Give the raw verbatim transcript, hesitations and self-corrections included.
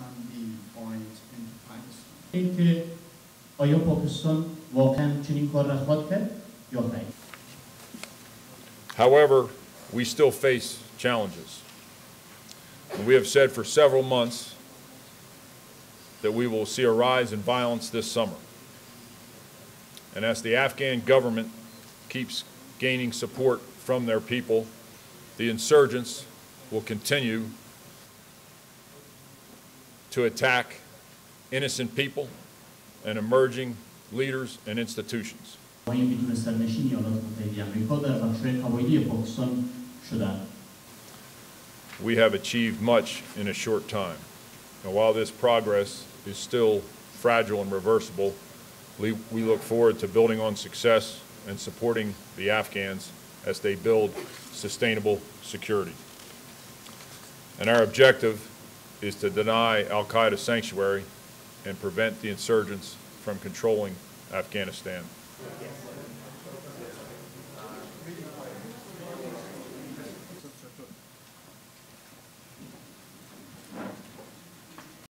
بسپندی باید انتفاعی است. اینکه آیا پاکستان واقعاً چنین کار را خواهد کرد یا نه؟ However, we still face challenges. And we have said for several months that we will see a rise in violence this summer. And as the Afghan government keeps gaining support from their people, the insurgents will continue to attack innocent people and emerging leaders and institutions. We have achieved much in a short time. And while this progress is still fragile and reversible, we look forward to building on success and supporting the Afghans as they build sustainable security. And our objective is to deny Al-Qaeda sanctuary and prevent the insurgents from controlling Afghanistan. Yes.